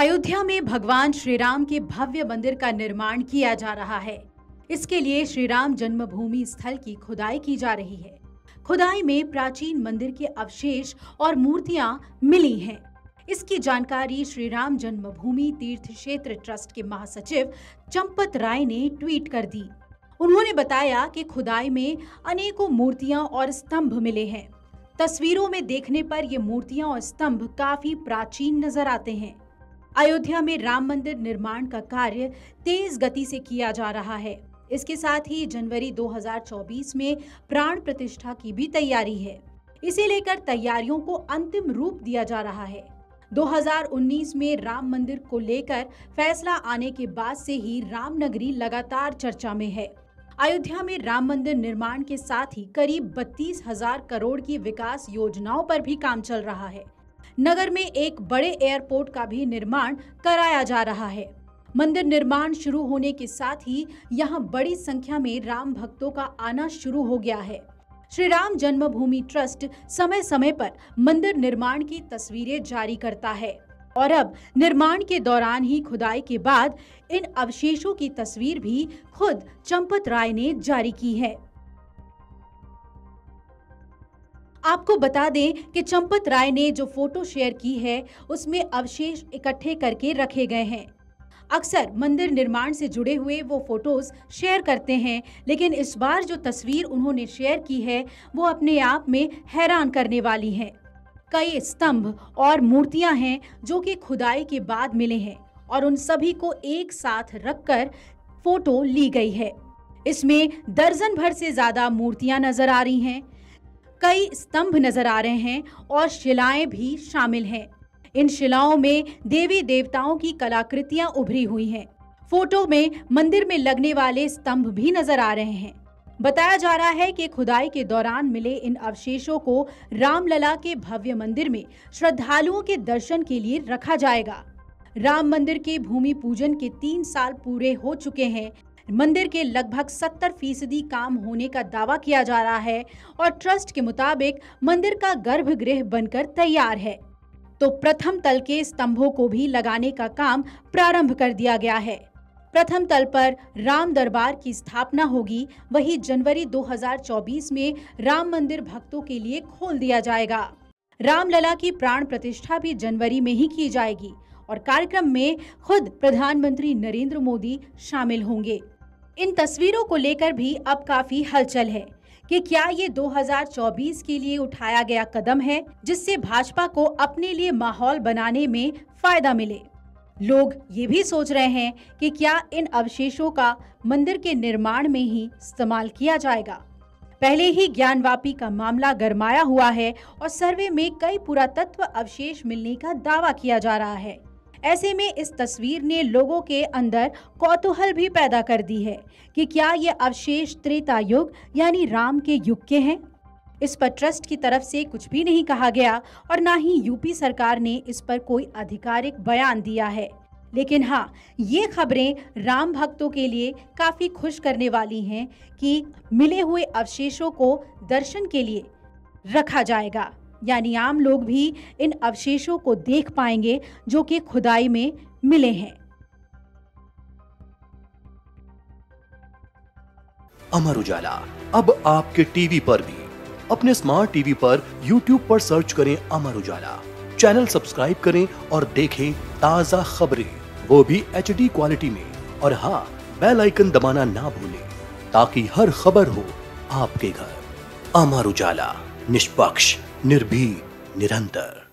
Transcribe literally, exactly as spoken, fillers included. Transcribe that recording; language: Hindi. अयोध्या में भगवान श्री राम के भव्य मंदिर का निर्माण किया जा रहा है। इसके लिए श्री राम जन्मभूमि स्थल की खुदाई की जा रही है। खुदाई में प्राचीन मंदिर के अवशेष और मूर्तियां मिली हैं। इसकी जानकारी श्री राम जन्मभूमि तीर्थ क्षेत्र ट्रस्ट के महासचिव चंपत राय ने ट्वीट कर दी। उन्होंने बताया कि खुदाई में अनेकों मूर्तियां और स्तंभ मिले हैं। तस्वीरों में देखने पर ये मूर्तियां और स्तंभ काफी प्राचीन नजर आते हैं। अयोध्या में राम मंदिर निर्माण का कार्य तेज गति से किया जा रहा है। इसके साथ ही जनवरी दो हज़ार चौबीस में प्राण प्रतिष्ठा की भी तैयारी है। इसे लेकर तैयारियों को अंतिम रूप दिया जा रहा है। दो हज़ार उन्नीस में राम मंदिर को लेकर फैसला आने के बाद से ही रामनगरी लगातार चर्चा में है। अयोध्या में राम मंदिर निर्माण के साथ ही करीब बत्तीस हजार करोड़ की विकास योजनाओं पर भी काम चल रहा है। नगर में एक बड़े एयरपोर्ट का भी निर्माण कराया जा रहा है। मंदिर निर्माण शुरू होने के साथ ही यहां बड़ी संख्या में राम भक्तों का आना शुरू हो गया है। श्री राम जन्मभूमि ट्रस्ट समय समय पर मंदिर निर्माण की तस्वीरें जारी करता है और अब निर्माण के दौरान ही खुदाई के बाद इन अवशेषों की तस्वीर भी खुद चंपत राय ने जारी की है। आपको बता दें कि चंपत राय ने जो फोटो शेयर की है उसमें अवशेष इकट्ठे करके रखे गए हैं। अक्सर मंदिर निर्माण से जुड़े हुए वो फोटोज शेयर करते हैं, लेकिन इस बार जो तस्वीर उन्होंने शेयर की है वो अपने आप में हैरान करने वाली है। कई स्तंभ और मूर्तियां हैं जो कि खुदाई के बाद मिले हैं और उन सभी को एक साथ रखकर फोटो ली गई है। इसमें दर्जन भर से ज्यादा मूर्तियां नजर आ रही हैं, कई स्तंभ नजर आ रहे हैं और शिलाएं भी शामिल हैं। इन शिलाओं में देवी देवताओं की कलाकृतियां उभरी हुई हैं। फोटो में मंदिर में लगने वाले स्तंभ भी नजर आ रहे हैं। बताया जा रहा है कि खुदाई के दौरान मिले इन अवशेषों को रामलला के भव्य मंदिर में श्रद्धालुओं के दर्शन के लिए रखा जाएगा। राम मंदिर के भूमि पूजन के तीन साल पूरे हो चुके हैं। मंदिर के लगभग सत्तर फीसदी काम होने का दावा किया जा रहा है और ट्रस्ट के मुताबिक मंदिर का गर्भगृह बनकर तैयार है, तो प्रथम तल के स्तंभों को भी लगाने का काम प्रारंभ कर दिया गया है। प्रथम तल पर राम दरबार की स्थापना होगी, वहीं जनवरी दो हज़ार चौबीस में राम मंदिर भक्तों के लिए खोल दिया जाएगा। रामलला की प्राण प्रतिष्ठा भी जनवरी में ही की जाएगी और कार्यक्रम में खुद प्रधानमंत्री नरेंद्र मोदी शामिल होंगे। इन तस्वीरों को लेकर भी अब काफी हलचल है कि क्या ये दो हज़ार चौबीस के लिए उठाया गया कदम है जिससे भाजपा को अपने लिए माहौल बनाने में फायदा मिले। लोग ये भी सोच रहे हैं कि क्या इन अवशेषों का मंदिर के निर्माण में ही इस्तेमाल किया जाएगा। पहले ही ज्ञानवापी का मामला गरमाया हुआ है और सर्वे में कई पुरातत्व अवशेष मिलने का दावा किया जा रहा है। ऐसे में इस तस्वीर ने लोगों के अंदर कौतूहल भी पैदा कर दी है कि क्या ये अवशेष त्रेता युग यानी राम के युग के हैं। इस पर ट्रस्ट की तरफ से कुछ भी नहीं कहा गया और ना ही यूपी सरकार ने इस पर कोई आधिकारिक बयान दिया है, लेकिन हाँ, ये खबरें राम भक्तों के लिए काफ़ी खुश करने वाली हैं कि मिले हुए अवशेषों को दर्शन के लिए रखा जाएगा, यानी आम लोग भी इन अवशेषों को देख पाएंगे जो कि खुदाई में मिले हैं। अमर उजाला अब आपके टीवी पर भी। अपने स्मार्ट टीवी पर यूट्यूब पर सर्च करें अमर उजाला, चैनल सब्सक्राइब करें और देखें ताजा खबरें, वो भी एचडी क्वालिटी में। और हाँ, बेल आइकन दबाना ना भूलें ताकि हर खबर हो आपके घर। अमर उजाला, निष्पक्ष, निर्भीक, निरंतर।